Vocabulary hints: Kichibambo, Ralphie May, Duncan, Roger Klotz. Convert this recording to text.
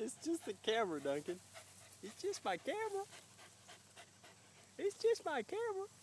It's just the camera, Duncan. It's just my camera. It's just my camera.